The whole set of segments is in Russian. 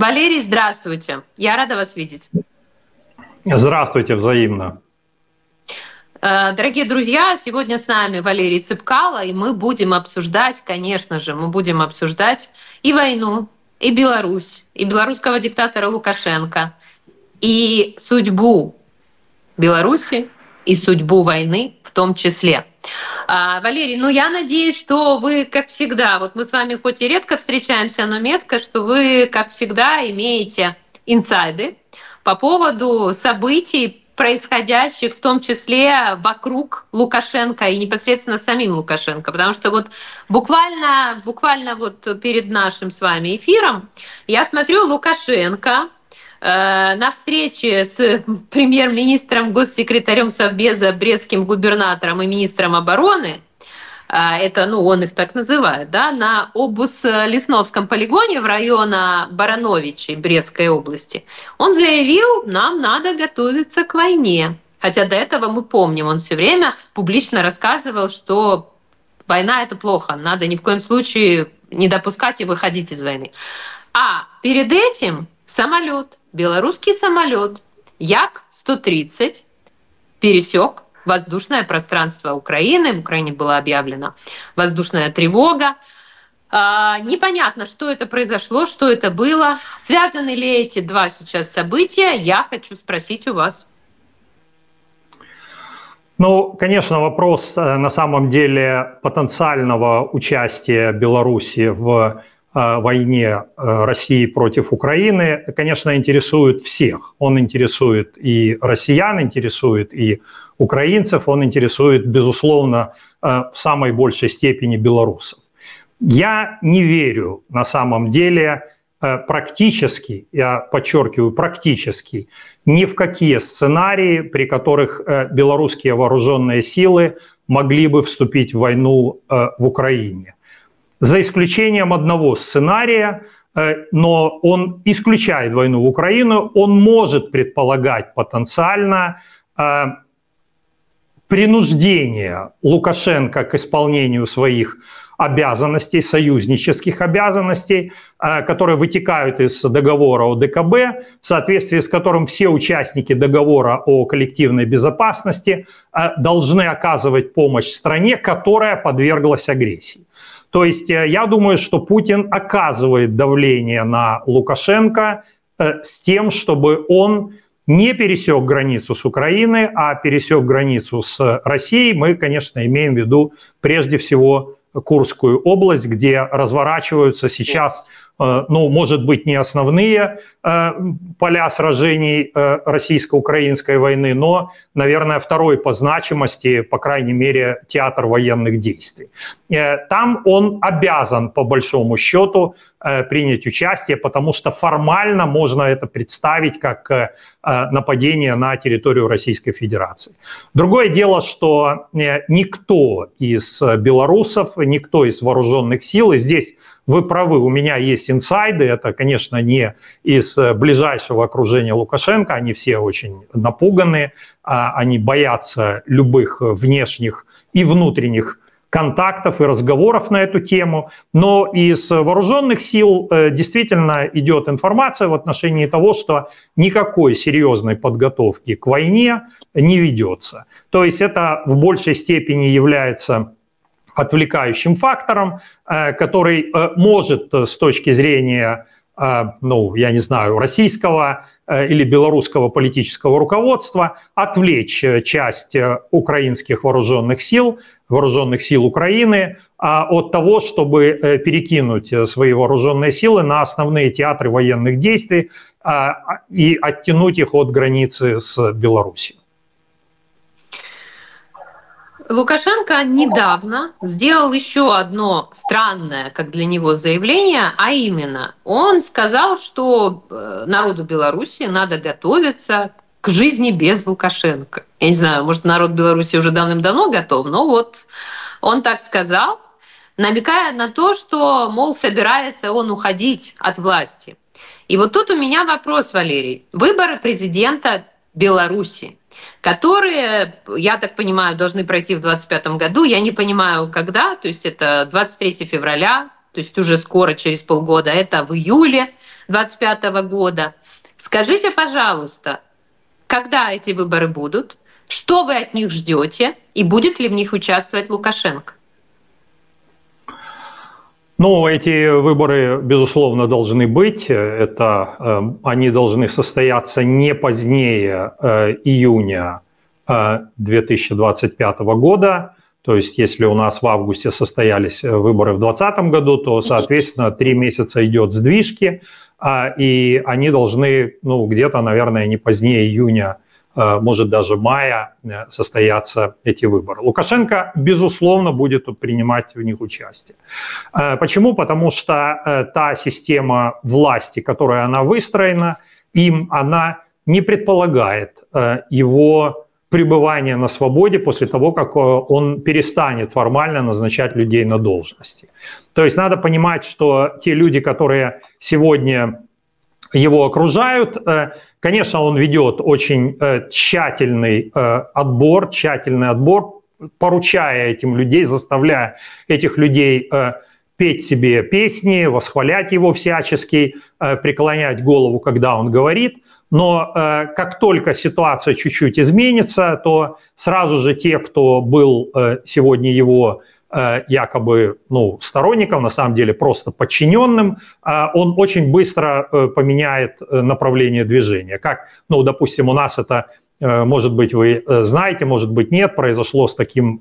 Валерий, здравствуйте. Я рада вас видеть. Здравствуйте, взаимно. Дорогие друзья, сегодня с нами Валерий Цепкало, и мы будем обсуждать, конечно же, мы будем обсуждать и войну, и Беларусь, и белорусского диктатора Лукашенко, и судьбу Беларуси, и судьбу войны в том числе. Валерий, ну я надеюсь, что вы, как всегда, вот мы с вами хоть и редко встречаемся, но метко, что вы, как всегда, имеете инсайды по поводу событий, происходящих, в том числе вокруг Лукашенко и непосредственно самим Лукашенко. Потому что вот буквально вот перед нашим с вами эфиром я смотрю Лукашенко на встрече с премьер-министром, госсекретарем Совбеза, брестским губернатором и министром обороны. Это, ну, он их так называет, да, на Обус-Лесновском полигоне в районе Барановичи Брестской области, он заявил, нам надо готовиться к войне. Хотя до этого мы помним, он все время публично рассказывал, что война — это плохо, надо ни в коем случае не допускать и выходить из войны. А перед этим самолет, белорусский самолет Як-130 пересек воздушное пространство Украины. В Украине была объявлена воздушная тревога. Непонятно, что это произошло, что это было. Связаны ли эти два сейчас события? Я хочу спросить у вас. Ну, конечно, вопрос на самом деле потенциального участия Беларуси в войне России против Украины, конечно, интересует всех. Он интересует и россиян, интересует и украинцев, он интересует, безусловно, в самой большей степени белорусов. Я не верю, на самом деле, практически, я подчеркиваю, практически, ни в какие сценарии, при которых белорусские вооруженные силы могли бы вступить в войну в Украине. За исключением одного сценария, но он исключает войну в Украину, он может предполагать потенциально принуждение Лукашенко к исполнению своих обязанностей, союзнических обязанностей, которые вытекают из договора о ДКБ, в соответствии с которым все участники договора о коллективной безопасности должны оказывать помощь стране, которая подверглась агрессии. То есть я думаю, что Путин оказывает давление на Лукашенко с тем, чтобы он не пересек границу с Украиной, а пересек границу с Россией. Мы, конечно, имеем в виду прежде всего Курскую область, где разворачиваются сейчас, ну, может быть, не основные поля сражений российско-украинской войны, но, наверное, второй по значимости, по крайней мере, театр военных действий. Там он обязан, по большому счету, принять участие, потому что формально можно это представить как нападение на территорию Российской Федерации. Другое дело, что никто из белорусов, никто из вооруженных сил, и здесь вы правы, у меня есть инсайды, это, конечно, не из ближайшего окружения Лукашенко, они все очень напуганы, они боятся любых внешних и внутренних контактов и разговоров на эту тему, но из вооруженных сил действительно идет информация в отношении того, что никакой серьезной подготовки к войне не ведется. То есть это в большей степени является отвлекающим фактором, который может с точки зрения, ну, я не знаю, российского или белорусского политического руководства отвлечь часть украинских вооруженных сил Украины от того, чтобы перекинуть свои вооруженные силы на основные театры военных действий и оттянуть их от границы с Беларусью. Лукашенко недавно сделал еще одно странное, как для него, заявление, а именно он сказал, что народу Беларуси надо готовиться к жизни без Лукашенко. Я не знаю, может, народ Беларуси уже давным-давно готов, но вот он так сказал, намекая на то, что, мол, собирается он уходить от власти. И вот тут у меня вопрос, Валерий. Выборы президента Беларуси, которые, я так понимаю, должны пройти в 2025 году. Я не понимаю, когда, то есть это 23 февраля, то есть уже скоро, через полгода, это в июле 2025 года. Скажите, пожалуйста, когда эти выборы будут, что вы от них ждете и будет ли в них участвовать Лукашенко? Ну, эти выборы, безусловно, должны быть. Это, они должны состояться не позднее июня 2025 года. То есть, если у нас в августе состоялись выборы в 2020 году, то, соответственно, 3 месяца идет сдвижки, и они должны, ну, где-то, наверное, не позднее июня, может, даже мая состоятся эти выборы. Лукашенко, безусловно, будет принимать в них участие. Почему? Потому что та система власти, которая она выстроена, им она не предполагает его пребывания на свободе после того, как он перестанет формально назначать людей на должности. То есть надо понимать, что те люди, которые сегодня его окружают, конечно, он ведет очень тщательный отбор, поручая этим людей, заставляя этих людей петь себе песни, восхвалять его всячески, преклонять голову, когда он говорит. Но как только ситуация чуть-чуть изменится, то сразу же те, кто был сегодня его якобы, ну, сторонником, на самом деле просто подчиненным, он очень быстро поменяет направление движения. Как, ну, допустим, у нас это, может быть, вы знаете, может быть, нет, произошло с таким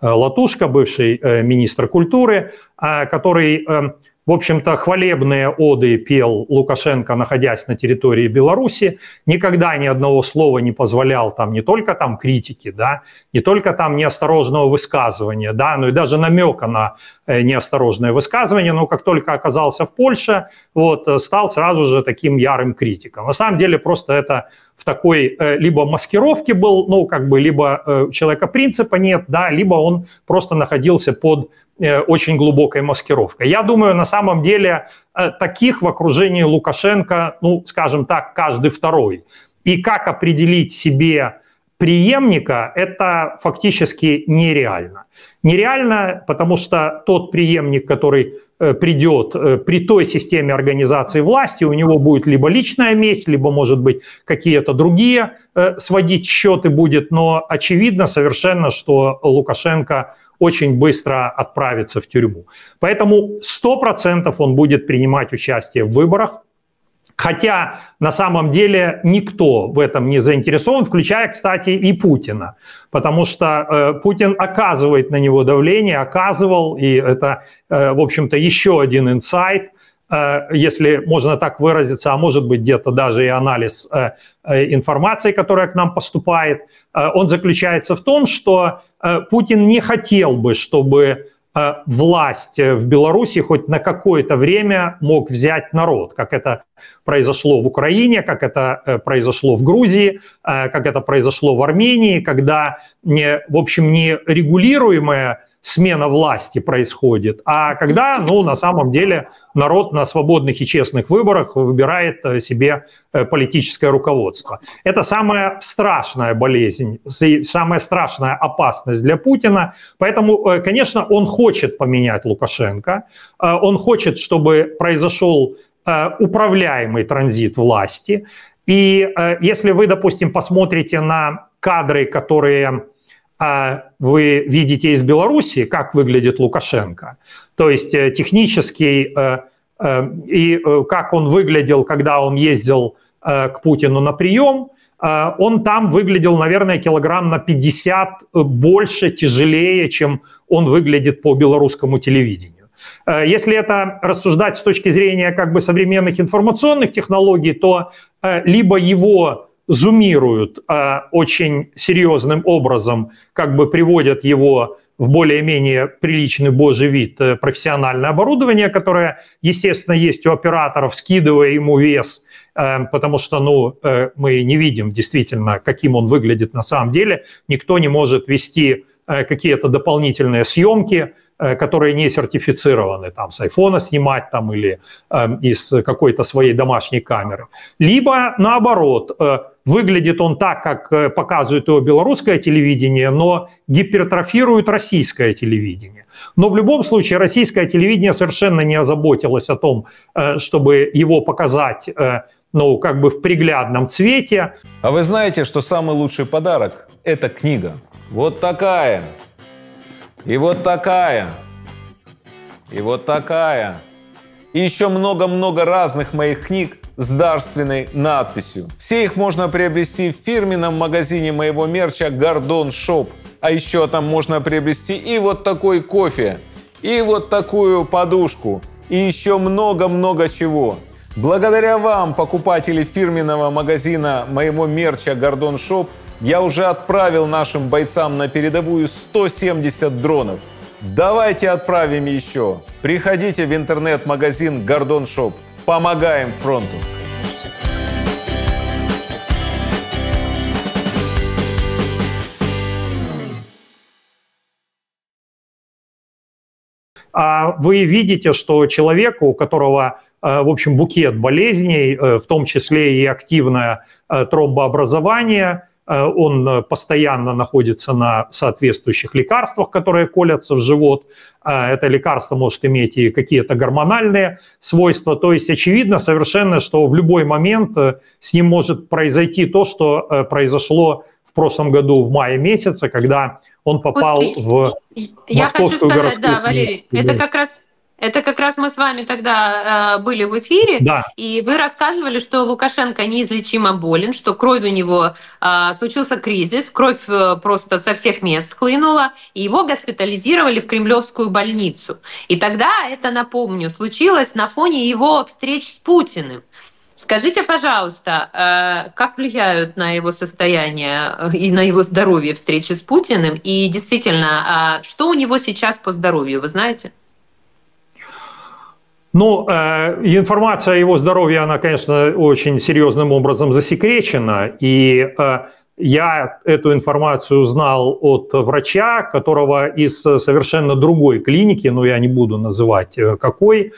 Латушко, бывший министр культуры, который... В общем-то, хвалебные оды пел Лукашенко, находясь на территории Беларуси, никогда ни одного слова не позволял там не только там критики, да, не только там неосторожного высказывания, да, но и даже намека на неосторожное высказывание, но как только оказался в Польше, вот, стал сразу же таким ярым критиком. На самом деле просто это в такой либо маскировке был, ну, как бы, либо у человека принципа нет, да, либо он просто находился под очень глубокой маскировкой. Я думаю, на самом деле таких в окружении Лукашенко, ну, скажем так, каждый второй. И как определить себе преемника, это фактически нереально. Нереально, потому что тот преемник, который придет при той системе организации власти, у него будет либо личная месть, либо, может быть, какие-то другие сводить счеты будет, но очевидно совершенно, что Лукашенко очень быстро отправится в тюрьму. Поэтому 100% он будет принимать участие в выборах, хотя на самом деле никто в этом не заинтересован, включая, кстати, и Путина, потому что Путин оказывает на него давление, оказывал, и это, в общем-то, еще один инсайт, если можно так выразиться, а может быть где-то даже и анализ информации, которая к нам поступает, он заключается в том, что Путин не хотел бы, чтобы власть в Беларуси хоть на какое-то время мог взять народ, как это произошло в Украине, как это произошло в Грузии, как это произошло в Армении, когда, в общем, нерегулируемая смена власти происходит, а когда, ну, на самом деле народ на свободных и честных выборах выбирает себе политическое руководство. Это самая страшная болезнь, самая страшная опасность для Путина. Поэтому, конечно, он хочет поменять Лукашенко, он хочет, чтобы произошел управляемый транзит власти. И если вы, допустим, посмотрите на кадры, которые... вы видите из Беларуси, как выглядит Лукашенко, то есть технически и как он выглядел, когда он ездил к Путину на прием, он там выглядел, наверное, килограмм на 50 больше, тяжелее, чем он выглядит по белорусскому телевидению. Если это рассуждать с точки зрения как бы современных информационных технологий, то либо его... зумируют очень серьезным образом, как бы приводят его в более-менее приличный божий вид профессиональное оборудование, которое, естественно, есть у операторов, скидывая ему вес, потому что, ну, мы не видим действительно, каким он выглядит на самом деле. Никто не может вести какие-то дополнительные съемки, которые не сертифицированы, там, с айфона снимать там, или из какой-то своей домашней камеры. Либо, наоборот, Выглядит он так, как показывает его белорусское телевидение, но гипертрофирует российское телевидение. Но в любом случае российское телевидение совершенно не озаботилось о том, чтобы его показать, ну, как бы в приглядном цвете. А вы знаете, что самый лучший подарок – это книга. Вот такая. И вот такая. И вот такая. И еще много-много разных моих книг с дарственной надписью. Все их можно приобрести в фирменном магазине моего мерча «Гордон Шоп». А еще там можно приобрести и вот такой кофе, и вот такую подушку, и еще много-много чего. Благодаря вам, покупатели фирменного магазина моего мерча «Гордон Шоп», я уже отправил нашим бойцам на передовую 170 дронов. Давайте отправим еще. Приходите в интернет-магазин «Гордон Шоп». Помогаем фронту. А вы видите, что человеку, у которого, в общем, букет болезней, в том числе и активное тромбообразование, он постоянно находится на соответствующих лекарствах, которые колятся в живот. Это лекарство может иметь и какие-то гормональные свойства. То есть очевидно совершенно, что в любой момент с ним может произойти то, что произошло в прошлом году в мае месяце, когда он попал в московскую городскую клинику. Я хочу сказать, да, Валерий, это как раз мы с вами тогда были в эфире, да. И вы рассказывали, что Лукашенко неизлечимо болен, что кровь у него, случился кризис, кровь просто со всех мест хлынула, и его госпитализировали в Кремлевскую больницу. И тогда, это напомню, случилось на фоне его встреч с Путиным. Скажите, пожалуйста, как влияют на его состояние и на его здоровье встречи с Путиным? И действительно, что у него сейчас по здоровью, вы знаете? Ну, информация о его здоровье, она, конечно, очень серьезным образом засекречена. И я эту информацию узнал от врача, которого из совершенно другой клиники, но я не буду называть какой,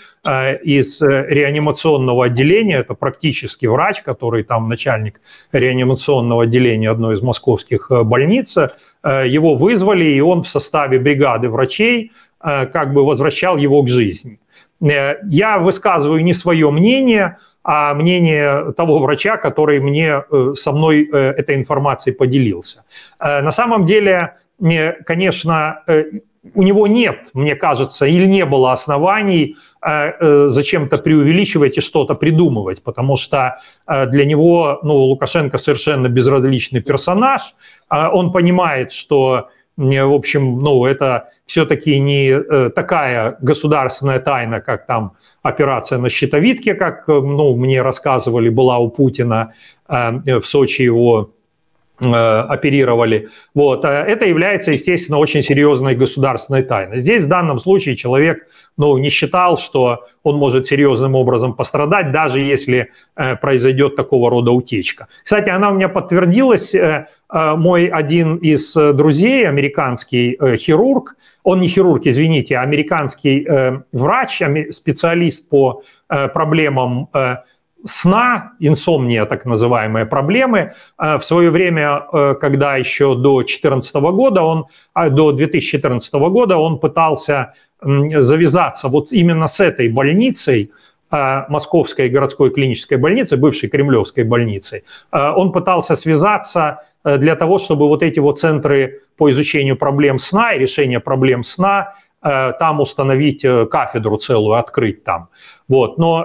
из реанимационного отделения. Это практически врач, который там начальник реанимационного отделения одной из московских больниц. Его вызвали, и он в составе бригады врачей как бы возвращал его к жизни. Я высказываю не свое мнение, а мнение того врача, который со мной этой информацией поделился. На самом деле, конечно, у него нет, мне кажется, или не было оснований зачем-то преувеличивать и что-то придумывать, потому что для него, ну, Лукашенко совершенно безразличный персонаж. Он понимает, что, в общем, ну, это все-таки не такая государственная тайна, как там операция на щитовидке, как, ну, мне рассказывали, была у Путина, в Сочи его оперировали. Вот. Это является, естественно, очень серьезной государственной тайной. Здесь в данном случае человек, ну, не считал, что он может серьезным образом пострадать, даже если произойдет такого рода утечка. Кстати, она у меня подтвердилась. Мой один из друзей, американский хирург, он не хирург, извините, а американский врач, специалист по проблемам сна, инсомния, так называемые проблемы. В свое время, когда еще до 2014 года он пытался завязаться вот именно с этой больницей, Московской городской клинической больницы, бывшей Кремлевской больницы. Он пытался связаться для того, чтобы вот эти вот центры по изучению проблем сна и решения проблем сна там установить кафедру целую, открыть там. Вот. Но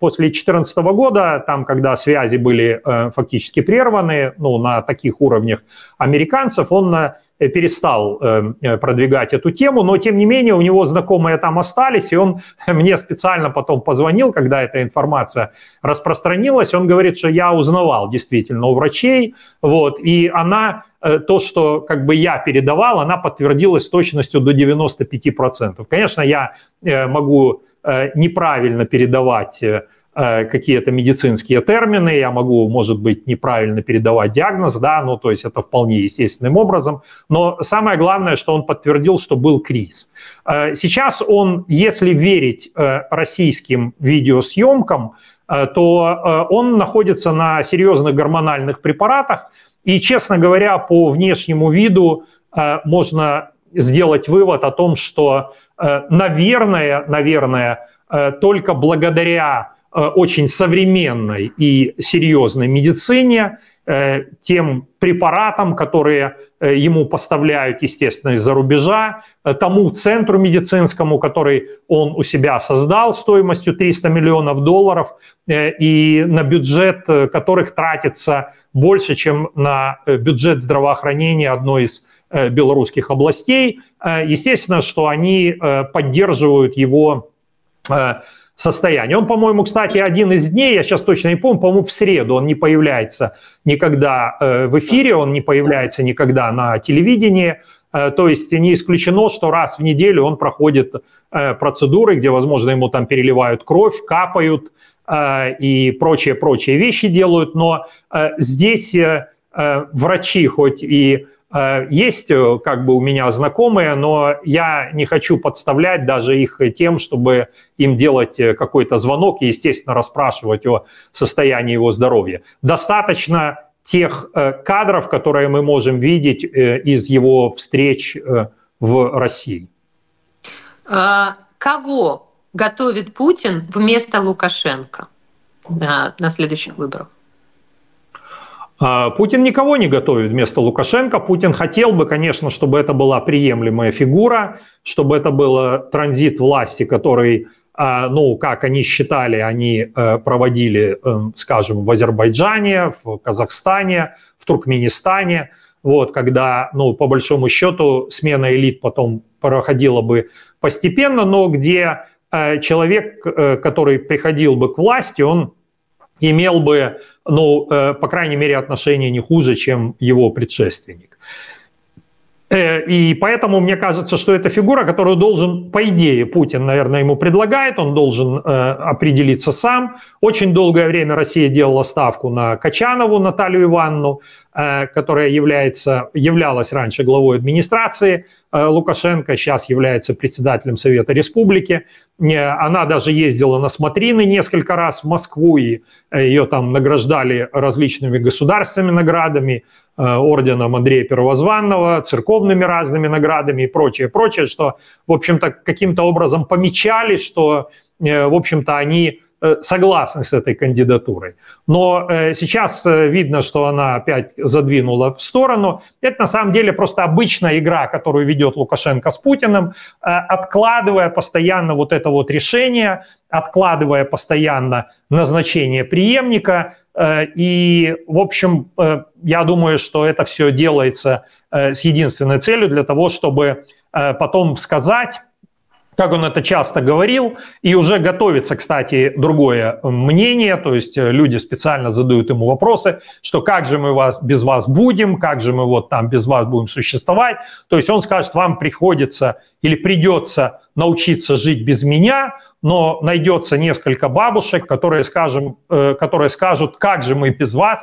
после 2014 года, там, когда связи были фактически прерваны, ну, на таких уровнях американцев, он перестал продвигать эту тему, но тем не менее у него знакомые там остались, и он мне специально потом позвонил, когда эта информация распространилась, он говорит, что я узнавал действительно у врачей, вот, и она, то, что как бы я передавал, она подтвердилась с точностью до 95%. Конечно, я могу неправильно передавать какие-то медицинские термины, я могу, может быть, неправильно передавать диагноз, да, ну, то есть это вполне естественным образом, но самое главное, что он подтвердил, что был кризис. Сейчас он, если верить российским видеосъемкам, то он находится на серьезных гормональных препаратах. И, честно говоря, по внешнему виду можно сделать вывод о том, что, наверное, только благодаря очень современной и серьезной медицине, тем препаратам, которые ему поставляют, естественно, из-за рубежа, тому центру медицинскому, который он у себя создал стоимостью $300 миллионов, и на бюджет которых тратится больше, чем на бюджет здравоохранения одной из белорусских областей. Естественно, что они поддерживают его состояние. Он, по-моему, кстати, один из дней, я сейчас точно не помню, по-моему, в среду он не появляется никогда в эфире, он не появляется никогда на телевидении. То есть не исключено, что раз в неделю он проходит процедуры, где, возможно, ему там переливают кровь, капают и прочие вещи делают. Но здесь врачи хоть и есть, как бы, у меня знакомые, но я не хочу подставлять даже их тем, чтобы им делать какой-то звонок и, естественно, расспрашивать о состоянии его здоровья. Достаточно тех кадров, которые мы можем видеть из его встреч в России. Кого готовит Путин вместо Лукашенко на следующих выборах? Путин никого не готовит вместо Лукашенко. Путин хотел бы, конечно, чтобы это была приемлемая фигура, чтобы это был транзит власти, который, ну, как они считали, они проводили, скажем, в Азербайджане, в Казахстане, в Туркменистане, вот, когда, ну, по большому счету, смена элит потом проходила бы постепенно, но где человек, который приходил бы к власти, он имел бы, ну, по крайней мере, отношение не хуже, чем его предшественник. И поэтому мне кажется, что это фигура, которую должен, по идее, Путин, наверное, ему предлагает, он должен определиться сам. Очень долгое время Россия делала ставку на Качанову Наталью Ивановну, которая являлась раньше главой администрации Лукашенко, сейчас является председателем Совета Республики. Она даже ездила на смотрины несколько раз в Москву, и ее там награждали различными государственными наградами, орденом Андрея Первозванного, церковными разными наградами и прочее, что, в общем-то, каким-то образом помечали, что, в общем-то, они согласны с этой кандидатурой. Но сейчас видно, что она опять задвинула в сторону. Это на самом деле просто обычная игра, которую ведет Лукашенко с Путиным, откладывая постоянно вот это вот решение, откладывая постоянно назначение преемника. И, в общем, я думаю, что это все делается с единственной целью для того, чтобы потом сказать, как он это часто говорил, и уже готовится, кстати, другое мнение, то есть люди специально задают ему вопросы, что как же мы без вас будем, как же мы вот там без вас будем существовать. То есть он скажет, вам приходится или придется научиться жить без меня, но найдется несколько бабушек, которые скажут, как же мы без вас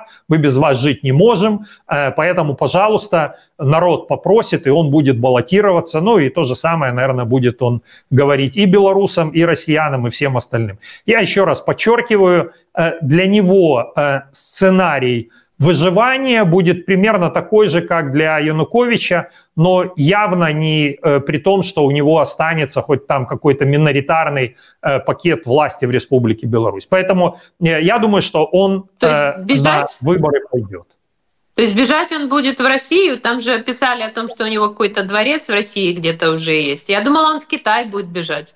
жить не можем, поэтому, пожалуйста, народ попросит, и он будет баллотироваться. Ну и то же самое, наверное, будет он говорить и белорусам, и россиянам, и всем остальным. Я еще раз подчеркиваю, для него сценарий выживание будет примерно такой же, как для Януковича, но явно не при том, что у него останется хоть там какой-то миноритарный пакет власти в Республике Беларусь. Поэтому я думаю, что он на выборы пойдет. То есть бежать он будет в Россию? Там же писали о том, что у него какой-то дворец в России где-то уже есть. Я думала, он в Китай будет бежать.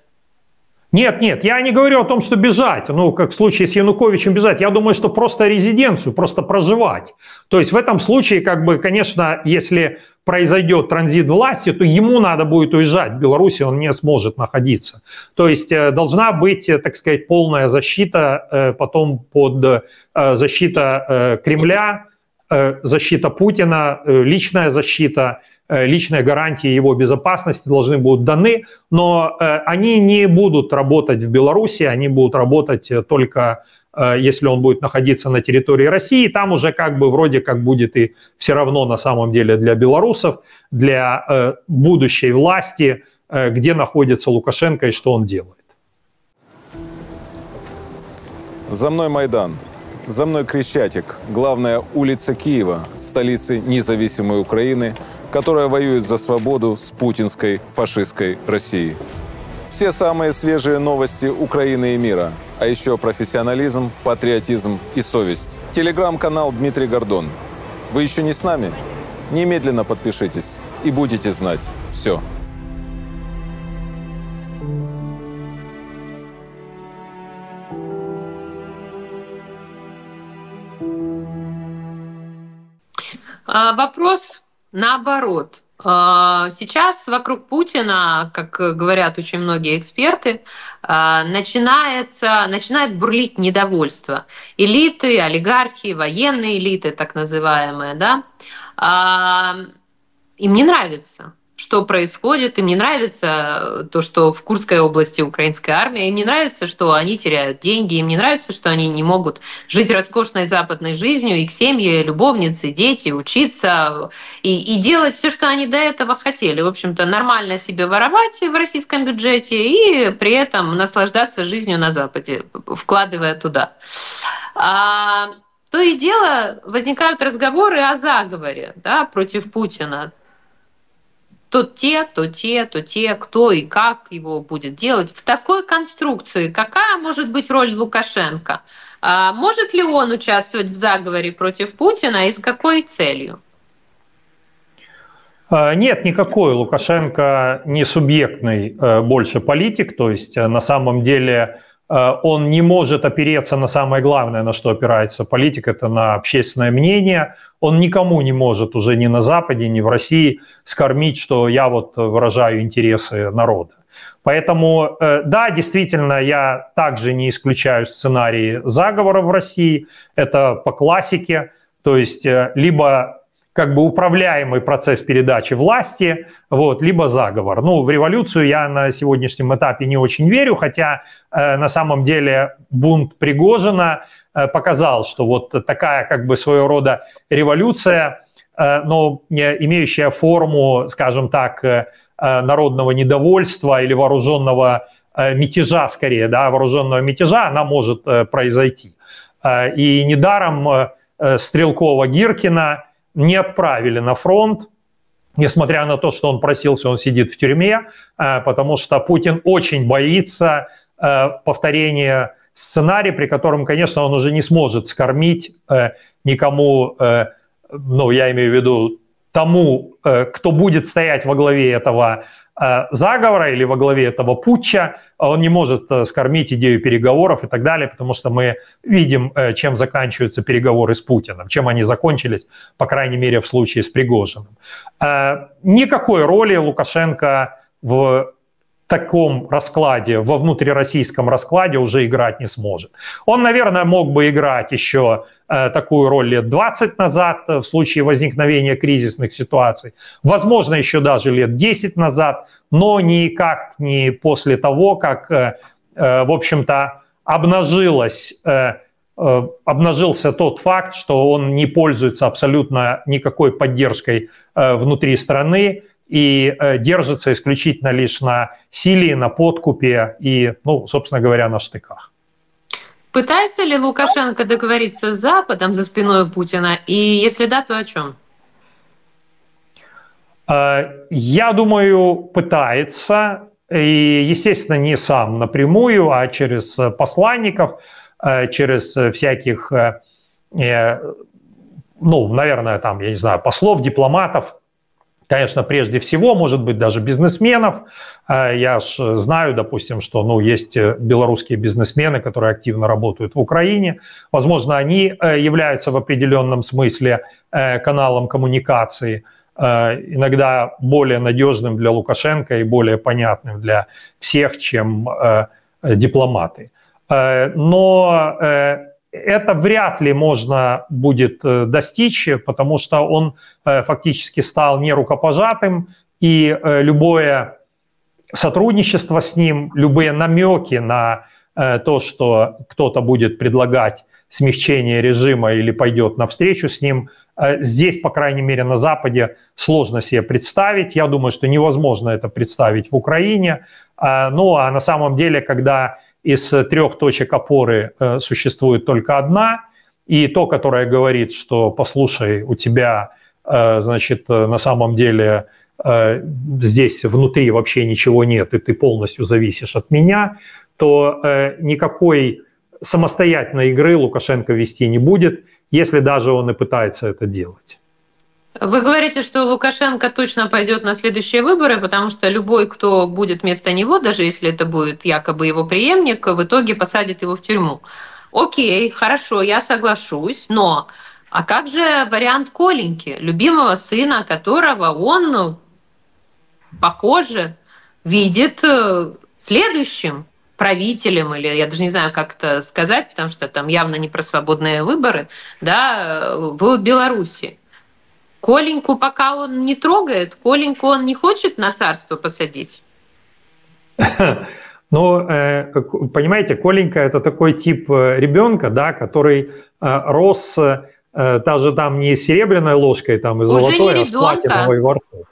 Нет, я не говорю о том, что бежать, ну, как в случае с Януковичем бежать, я думаю, что просто резиденцию, просто проживать. То есть в этом случае, как бы, конечно, если произойдет транзит власти, то ему надо будет уезжать, в Беларуси он не сможет находиться. То есть должна быть, так сказать, полная защита, потом под защита Кремля, защита Путина, личная защита, личные гарантии его безопасности должны будут даны, но они не будут работать в Беларуси, они будут работать только если он будет находиться на территории России, там уже как бы вроде как будет и все равно на самом деле для белорусов, для будущей власти, где находится Лукашенко и что он делает. За мной Майдан, за мной Крещатик, главная улица Киева, столицы независимой Украины, которая воюет за свободу с путинской фашистской Россией. Все самые свежие новости Украины и мира, а еще профессионализм, патриотизм и совесть. Телеграм-канал Дмитрий Гордон. Вы еще не с нами? Немедленно подпишитесь и будете знать все. Вопрос наоборот. Сейчас вокруг Путина, как говорят очень многие эксперты, начинает бурлить недовольство. Элиты, олигархи, военные элиты, так называемые, да? Им не нравится, что происходит, им не нравится то, что в Курской области украинская армия, им не нравится, что они теряют деньги, им не нравится, что они не могут жить роскошной западной жизнью, их семьи, любовницы, дети, учиться и делать все, что они до этого хотели. В общем-то, нормально себе воровать в российском бюджете и при этом наслаждаться жизнью на Западе, вкладывая туда. То и дело возникают разговоры о заговоре, да, против Путина. То те, кто и как его будет делать. В такой конструкции какая может быть роль Лукашенко? Может ли он участвовать в заговоре против Путина и с какой целью? Нет, никакой. Лукашенко не субъектный больше политик, то есть на самом деле он не может опереться на самое главное, на что опирается политик, это на общественное мнение. Он никому не может уже ни на Западе, ни в России скормить, что я вот выражаю интересы народа. Поэтому, да, действительно, я также не исключаю сценарии заговора в России. Это по классике, то есть либо как бы управляемый процесс передачи власти, вот, либо заговор. Ну, в революцию я на сегодняшнем этапе не очень верю, хотя на самом деле бунт Пригожина показал, что вот такая как бы своего рода революция, но имеющая форму, скажем так, народного недовольства или вооруженного мятежа, скорее, да, вооруженного мятежа, она может произойти. И недаром Стрелкова-Гиркина не отправили на фронт, несмотря на то, что он просился, он сидит в тюрьме, потому что Путин очень боится повторения сценария, при котором, конечно, он уже не сможет скормить никому, ну, я имею в виду тому, кто будет стоять во главе этого заговора или во главе этого путча, он не может скормить идею переговоров и так далее, потому что мы видим, чем заканчиваются переговоры с Путиным, чем они закончились, по крайней мере, в случае с Пригожиным. Никакой роли Лукашенко в таком раскладе, во внутрироссийском раскладе уже играть не сможет. Он, наверное, мог бы играть еще такую роль лет 20 назад в случае возникновения кризисных ситуаций, возможно, еще даже лет 10 назад, но никак не после того, как, в общем-то, обнажился тот факт, что он не пользуется абсолютно никакой поддержкой внутри страны, и держится исключительно лишь на силе, на подкупе и, ну, собственно говоря, на штыках. Пытается ли Лукашенко договориться с Западом за спиной Путина? И если да, то о чем? Я думаю, пытается. И, естественно, не сам напрямую, а через посланников, через всяких, ну, наверное, там, я не знаю, послов, дипломатов. Конечно, прежде всего, может быть, даже бизнесменов. Я ж знаю, допустим, что, ну, есть белорусские бизнесмены, которые активно работают в Украине. Возможно, они являются в определенном смысле каналом коммуникации, иногда более надежным для Лукашенко и более понятным для всех, чем дипломаты. Но это вряд ли можно будет достичь, потому что он фактически стал нерукопожатым, и любое сотрудничество с ним, любые намеки на то, что кто-то будет предлагать смягчение режима или пойдет навстречу с ним, здесь, по крайней мере, на Западе сложно себе представить. Я думаю, что невозможно это представить в Украине. Ну а на самом деле, когда Из трех точек опоры существует только одна, и то, которая говорит, что послушай, у тебя, значит, на самом деле здесь внутри вообще ничего нет, и ты полностью зависишь от меня, то никакой самостоятельной игры Лукашенко вести не будет, если даже он и пытается это делать. Вы говорите, что Лукашенко точно пойдет на следующие выборы, потому что любой, кто будет вместо него, даже если это будет якобы его преемник, в итоге посадит его в тюрьму. Окей, хорошо, я соглашусь, но а как же вариант Коленьки, любимого сына, которого он, похоже, видит следующим правителем, или я даже не знаю, как это сказать, потому что там явно не про свободные выборы, да, в Беларуси. Коленьку пока он не трогает, Коленьку он не хочет на царство посадить? Ну, понимаете, Коленька – это такой тип ребенка, да, который рос даже там не серебряной ложкой, там и золотой, а с платиновой во рту.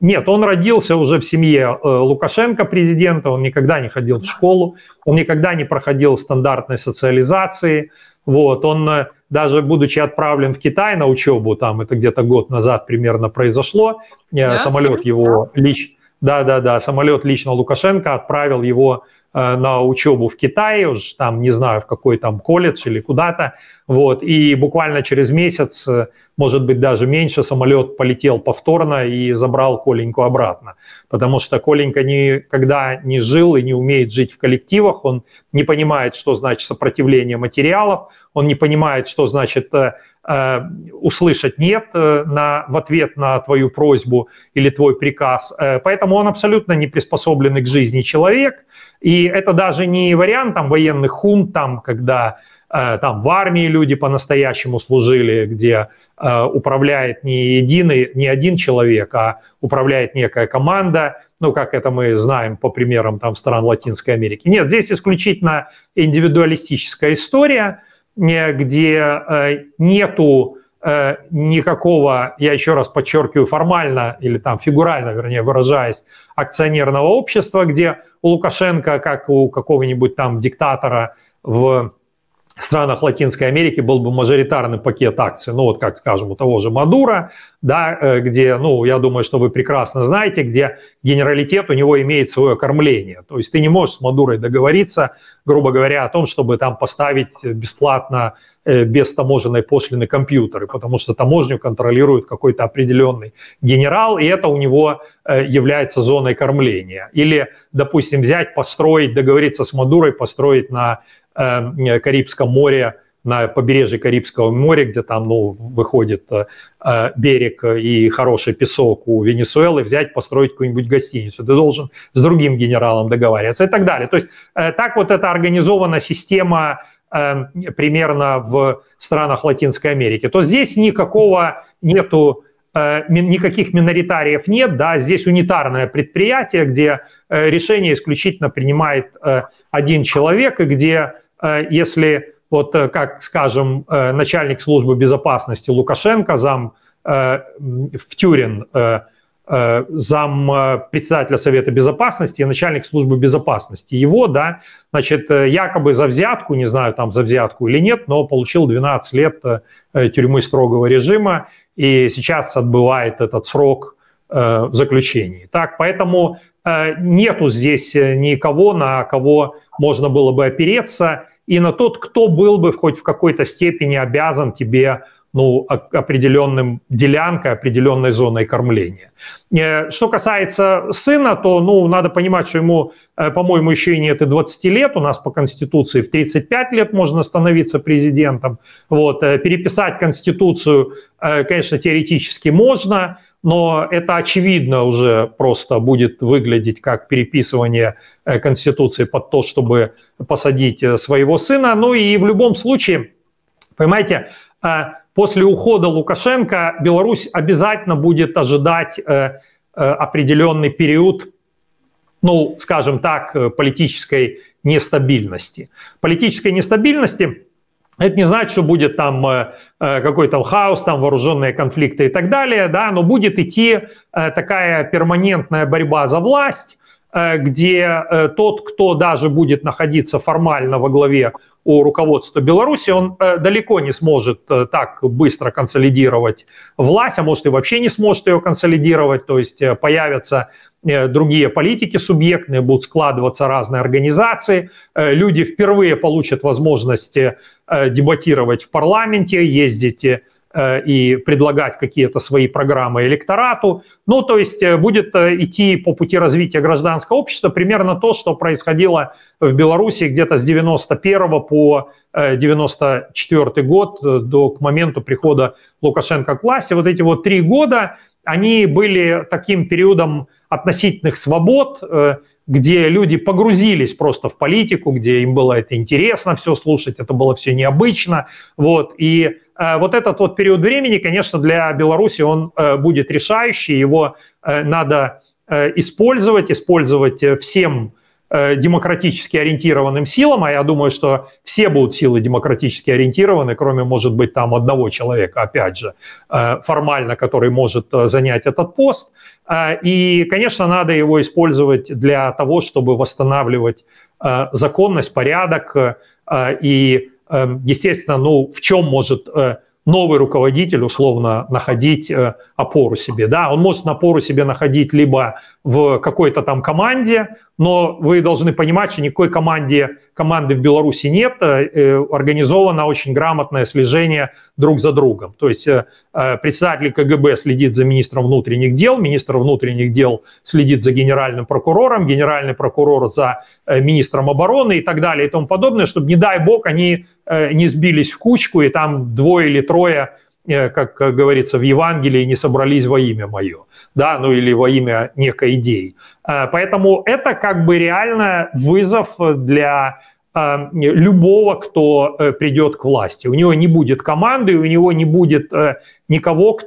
Нет, он родился уже в семье Лукашенко, президента, он никогда не ходил в школу, он никогда не проходил стандартной социализации. Вот, он даже будучи отправлен в Китай на учебу, там это где-то год назад примерно произошло, да, самолет его лично, да, самолет лично Лукашенко отправил его на учебу в Китай, уж там не знаю в какой там колледж или куда-то, вот, и буквально через месяц, может быть даже меньше, самолет полетел повторно и забрал Коленьку обратно, потому что Коленька никогда не жил и не умеет жить в коллективах, он не понимает, что значит сопротивление материалов, он не понимает, что значит услышать «нет» в ответ на твою просьбу или твой приказ. Поэтому он абсолютно не приспособленный к жизни человек. И это даже не вариант там, военных хунт, там, когда там, в армии люди по-настоящему служили, где управляет не один человек, а управляет некая команда, ну, как это мы знаем по примерам там, стран Латинской Америки. Нет, здесь исключительно индивидуалистическая история, где нету никакого, я еще раз подчеркиваю, формально или там фигурально, вернее, выражаясь, акционерного общества, где у Лукашенко, как у какого-нибудь там диктатора в странах Латинской Америки, был бы мажоритарный пакет акций, ну вот как, скажем, у того же Мадуро, да, где, ну, я думаю, что вы прекрасно знаете, где генералитет у него имеет свое кормление. То есть ты не можешь с Мадурой договориться, грубо говоря, о том, чтобы там поставить бесплатно, без таможенной пошлины компьютеры, потому что таможню контролирует какой-то определенный генерал, и это у него является зоной кормления. Или, допустим, взять, построить, договориться с Мадурой, построить на Карибском море, на побережье Карибского моря, где там, ну, выходит берег и хороший песок у Венесуэлы, взять, построить какую-нибудь гостиницу. Ты должен с другим генералом договариваться и так далее. То есть так вот это организована система примерно в странах Латинской Америки. То здесь никакого нету, никаких миноритариев нет, да, здесь унитарное предприятие, где решение исключительно принимает один человек, и где, если, вот как, скажем, начальник службы безопасности Лукашенко, зам Вентюрин, зам председателя Совета Безопасности и начальник службы безопасности его, да, значит, якобы за взятку, не знаю, там за взятку или нет, но получил 12 лет тюрьмы строгого режима и сейчас отбывает этот срок в заключении. Так, поэтому нету здесь никого, на кого можно было бы опереться, и на тот, кто был бы хоть в какой-то степени обязан тебе, ну, определенным делянкой, определенной зоной кормления. Что касается сына, то, ну, надо понимать, что ему, по-моему, еще и нет и 20 лет, у нас по Конституции в 35 лет можно становиться президентом. Вот. Переписать Конституцию, конечно, теоретически можно, но это очевидно уже просто будет выглядеть как переписывание Конституции под то, чтобы посадить своего сына. Ну и в любом случае, понимаете, после ухода Лукашенко Беларусь обязательно будет ожидать определенный период, ну, скажем так, политической нестабильности. Политической нестабильности – это не значит, что будет там какой-то хаос, там вооруженные конфликты и так далее, да, но будет идти такая перманентная борьба за власть, где тот, кто даже будет находиться формально во главе у руководства Беларуси, он далеко не сможет так быстро консолидировать власть, а может и вообще не сможет ее консолидировать, то есть появятся другие политики субъектные, будут складываться разные организации, люди впервые получат возможность дебатировать в парламенте, ездить и предлагать какие-то свои программы электорату. Ну, то есть будет идти по пути развития гражданского общества примерно то, что происходило в Беларуси где-то с 91 по 94 год, к моменту прихода Лукашенко к власти. Вот эти вот 3 года, они были таким периодом относительных свобод, где люди погрузились просто в политику, где им было это интересно все слушать, это было все необычно. Вот. И вот этот вот период времени, конечно, для Беларуси он будет решающий, его надо использовать всем демократически ориентированным силам, а я думаю, что все будут силы демократически ориентированы, кроме, может быть, там одного человека, опять же, формально, который может занять этот пост. И, конечно, надо его использовать для того, чтобы восстанавливать законность, порядок. И, естественно, ну, в чем может новый руководитель условно находить опору себе, да, он может опору себе находить либо в какой-то там команде, но вы должны понимать, что никакой команды в Беларуси нет, организовано очень грамотное слежение друг за другом, то есть председатель КГБ следит за министром внутренних дел, министр внутренних дел следит за генеральным прокурором, генеральный прокурор за министром обороны и так далее и тому подобное, чтобы, не дай бог, они не сбились в кучку, и там 2 или 3, как говорится в Евангелии, не собрались во имя мое, да, ну или во имя некой идеи. Поэтому это как бы реально вызов для любого, кто придет к власти. У него не будет команды, у него не будет никого,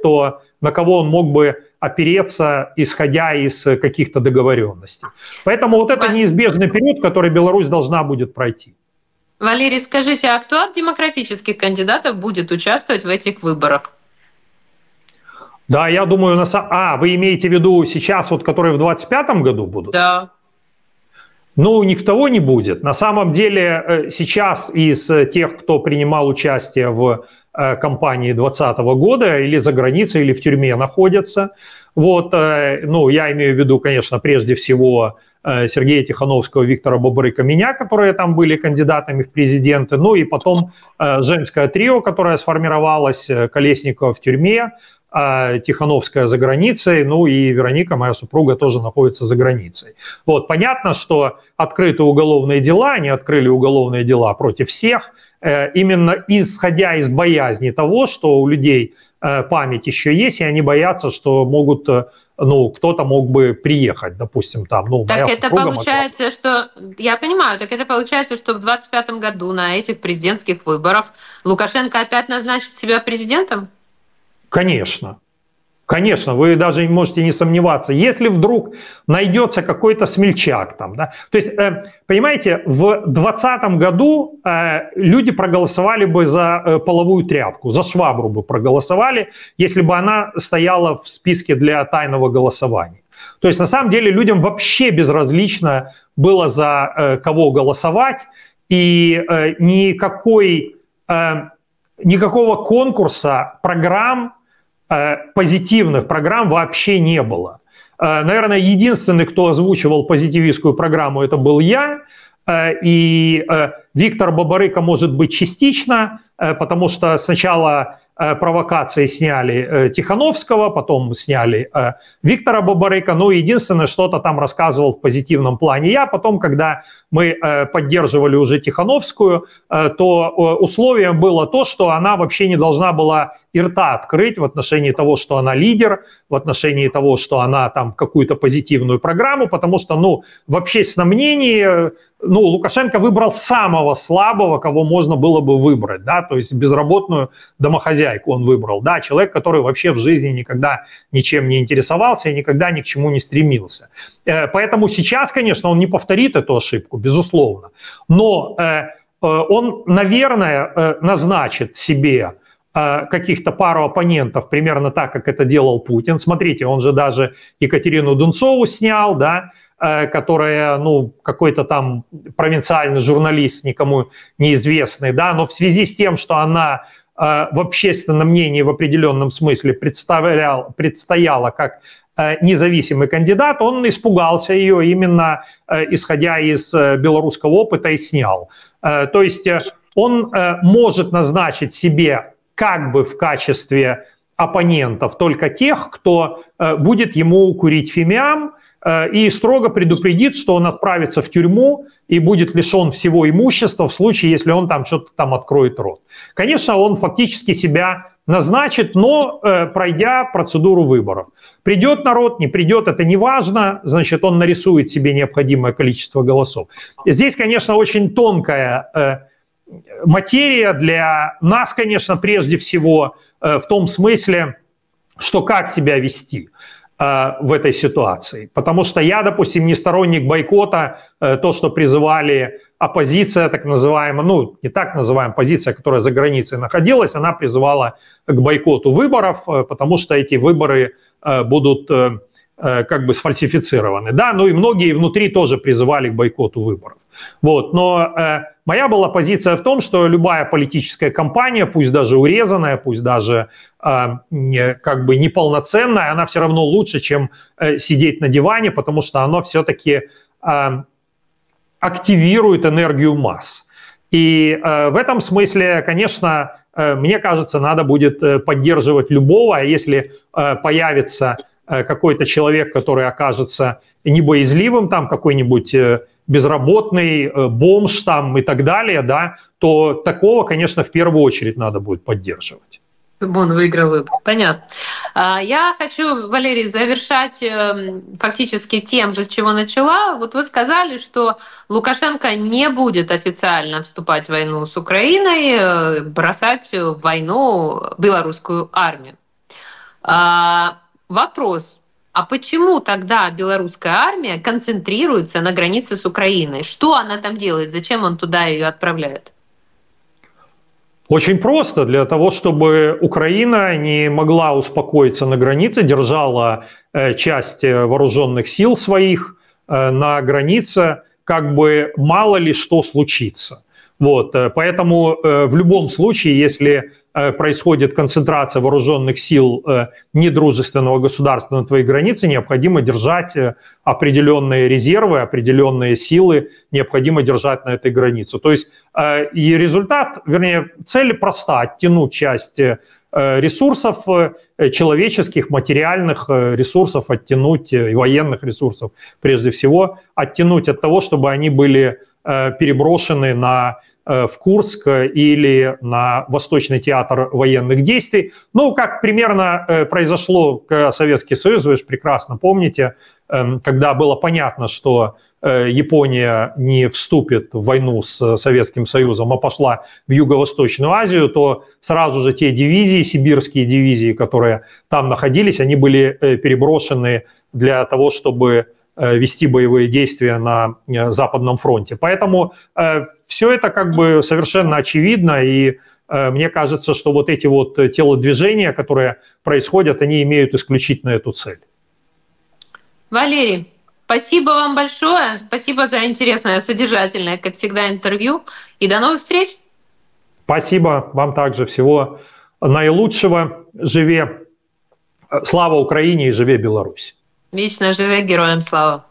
на кого он мог бы опереться, исходя из каких-то договоренностей. Поэтому вот это неизбежный период, который Беларусь должна будет пройти. Валерий, скажите, а кто от демократических кандидатов будет участвовать в этих выборах? Да, я думаю, вы имеете в виду сейчас, вот, которые в 2025 году будут? Да. Ну, никого не будет. На самом деле сейчас из тех, кто принимал участие в кампании 2020 года, или за границей, или в тюрьме находятся, вот, ну, я имею в виду, конечно, прежде всего Сергея Тихановского, Виктора Бабарыка, меня, которые там были кандидатами в президенты, ну и потом женское трио, которое сформировалось: Колесникова в тюрьме, Тихановская за границей, ну и Вероника, моя супруга, тоже находится за границей. Вот, понятно, что открыты уголовные дела, они открыли уголовные дела против всех, именно исходя из боязни того, что у людей память еще есть, и они боятся, что могут... ну, кто-то мог бы приехать, допустим, там. Ну, так это получается, я понимаю, так это получается, что в 2025 году на этих президентских выборах Лукашенко опять назначит себя президентом? Конечно. Конечно, вы даже можете не сомневаться. Если вдруг найдется какой-то смельчак там, да, то есть, понимаете, в 2020 году люди проголосовали бы за половую тряпку, за швабру бы проголосовали, если бы она стояла в списке для тайного голосования. То есть, на самом деле, людям вообще безразлично было, за кого голосовать, и никакого конкурса программ, позитивных программ вообще не было. Наверное, единственный, кто озвучивал позитивистскую программу, это был я. И Виктор Бабарыка, может быть, частично, потому что сначала провокации сняли Тихановского, потом сняли Виктора Бабарыка. Ну, единственное, что-то там рассказывал в позитивном плане я. Потом, когда мы поддерживали уже Тихановскую, то условием было то, что она вообще не должна была и рта открыть в отношении того, что она лидер, в отношении того, что она там какую-то позитивную программу, потому что, ну, в общественном мнении, ну, Лукашенко выбрал самого слабого, кого можно было бы выбрать, да, то есть безработную домохозяйку он выбрал, да, человек, который вообще в жизни никогда ничем не интересовался и никогда ни к чему не стремился. Поэтому сейчас, конечно, он не повторит эту ошибку, безусловно, но он, наверное, назначит себе каких-то пару оппонентов, примерно так, как это делал Путин. Смотрите, он же даже Екатерину Донцову снял, да, которая, ну, какой-то там провинциальный журналист, никому неизвестный, да, но в связи с тем, что она в общественном мнении в определенном смысле предстояла как независимый кандидат, он испугался ее именно исходя из белорусского опыта и снял. То есть он может назначить себе как бы в качестве оппонентов только тех, кто будет ему курить фимиам, и строго предупредит, что он отправится в тюрьму и будет лишен всего имущества в случае, если он там что-то там откроет рот. Конечно, он фактически себя назначит, но пройдя процедуру выборов. Придет народ, не придет, это не важно, значит, он нарисует себе необходимое количество голосов. Здесь, конечно, очень тонкая материя для нас, конечно, прежде всего, в том смысле, что как себя вести в этой ситуации. Потому что я, допустим, не сторонник бойкота, то, что призывали оппозиция, так называемая, ну, не так называемая оппозиция, которая за границей находилась, она призывала к бойкоту выборов, потому что эти выборы будут как бы сфальсифицированы. Да, ну и многие внутри тоже призывали к бойкоту выборов. Вот. Но моя была позиция в том, что любая политическая кампания, пусть даже урезанная, пусть даже как бы неполноценная, она все равно лучше, чем сидеть на диване, потому что она все-таки активирует энергию масс. И в этом смысле, конечно, мне кажется, надо будет поддерживать любого, если появится какой-то человек, который окажется небоязливым, там какой-нибудь безработный, бомж там и так далее, да, то такого, конечно, в первую очередь надо будет поддерживать. Чтобы он выиграл выбор. Понятно. Я хочу, Валерий, завершать фактически тем же, с чего начала. Вот вы сказали, что Лукашенко не будет официально вступать в войну с Украиной, бросать в войну белорусскую армию. Вопрос, а почему тогда белорусская армия концентрируется на границе с Украиной? Что она там делает? Зачем он туда ее отправляет? Очень просто. Для того, чтобы Украина не могла успокоиться на границе, держала часть вооруженных сил своих на границе, как бы мало ли что случится. Вот. Поэтому в любом случае, если происходит концентрация вооруженных сил недружественного государства на твоей границе, необходимо держать определенные резервы, определенные силы, необходимо держать на этой границе. То есть и результат, вернее, цель проста – оттянуть часть ресурсов человеческих, материальных ресурсов, оттянуть и военных ресурсов, прежде всего, оттянуть от того, чтобы они были переброшены на в Курск или на Восточный театр военных действий. Ну, как примерно произошло, когда Советский Союз, вы же прекрасно помните, когда было понятно, что Япония не вступит в войну с Советским Союзом, а пошла в Юго-Восточную Азию, то сразу же те дивизии, сибирские дивизии, которые там находились, они были переброшены для того, чтобы вести боевые действия на Западном фронте. Поэтому все это как бы совершенно очевидно, и мне кажется, что вот эти вот телодвижения, которые происходят, они имеют исключительно эту цель. Валерий, спасибо вам большое, спасибо за интересное, содержательное, как всегда, интервью, и до новых встреч! Спасибо, вам также всего наилучшего, живе, слава Украине и живе Беларусь! Вечно живе, героям слава!